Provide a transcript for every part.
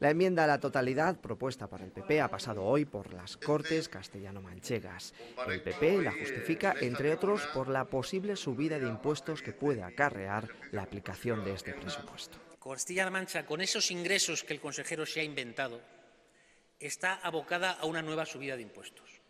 La enmienda a la totalidad propuesta por el PP ha pasado hoy por las Cortes castellano-manchegas. El PP la justifica, entre otros, por la posible subida de impuestos que puede acarrear la aplicación de este presupuesto. Castilla-La Mancha, con esos ingresos que el consejero se ha inventado, está abocada a una nueva subida de impuestos.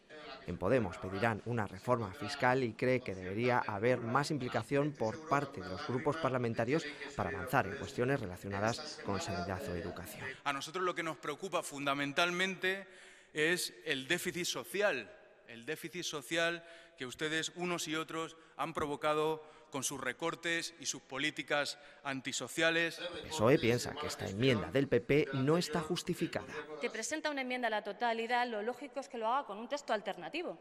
En Podemos pedirán una reforma fiscal y cree que debería haber más implicación por parte de los grupos parlamentarios para avanzar en cuestiones relacionadas con sanidad o educación. A nosotros lo que nos preocupa fundamentalmente es el déficit social que ustedes, unos y otros, han provocado con sus recortes y sus políticas antisociales. El PSOE piensa que esta enmienda del PP no está justificada. Te presenta una enmienda a la totalidad, lo lógico es que lo haga con un texto alternativo.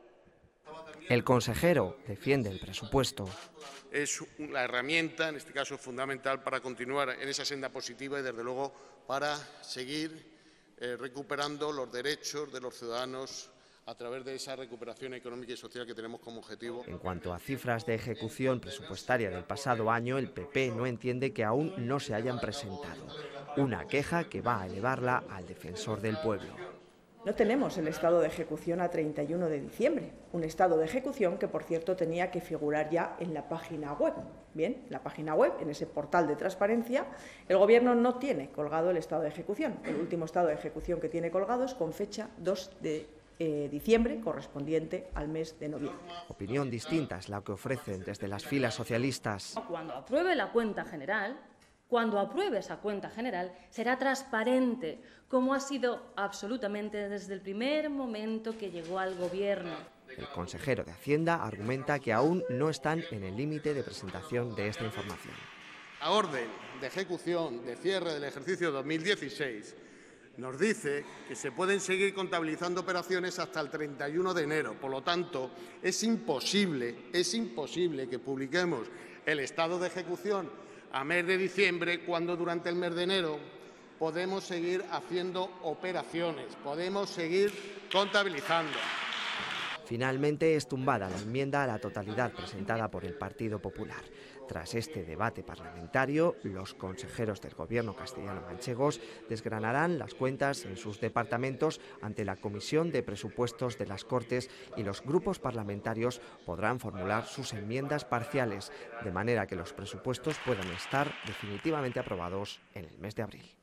El consejero defiende el presupuesto. Es la herramienta, en este caso fundamental, para continuar en esa senda positiva y, desde luego, para seguir recuperando los derechos de los ciudadanos a través de esa recuperación económica y social que tenemos como objetivo. En cuanto a cifras de ejecución presupuestaria del pasado año, el PP no entiende que aún no se hayan presentado. Una queja que va a elevarla al Defensor del Pueblo. No tenemos el estado de ejecución a 31 de diciembre, un estado de ejecución que, por cierto, tenía que figurar ya en la página web. Bien, en la página web, en ese portal de transparencia, el Gobierno no tiene colgado el estado de ejecución. El último estado de ejecución que tiene colgado es con fecha 2 de diciembre, correspondiente al mes de noviembre. Opinión distinta es la que ofrecen desde las filas socialistas. Cuando apruebe la cuenta general, cuando apruebe esa cuenta general, será transparente, como ha sido absolutamente desde el primer momento que llegó al Gobierno. El consejero de Hacienda argumenta que aún no están en el límite de presentación de esta información. La orden de ejecución de cierre del ejercicio 2016 nos dice que se pueden seguir contabilizando operaciones hasta el 31 de enero. Por lo tanto, es imposible que publiquemos el estado de ejecución a mes de diciembre, cuando durante el mes de enero podemos seguir haciendo operaciones, podemos seguir contabilizando. Finalmente es tumbada la enmienda a la totalidad presentada por el Partido Popular. Tras este debate parlamentario, los consejeros del Gobierno castellano-manchegos desgranarán las cuentas en sus departamentos ante la Comisión de Presupuestos de las Cortes y los grupos parlamentarios podrán formular sus enmiendas parciales, de manera que los presupuestos puedan estar definitivamente aprobados en el mes de abril.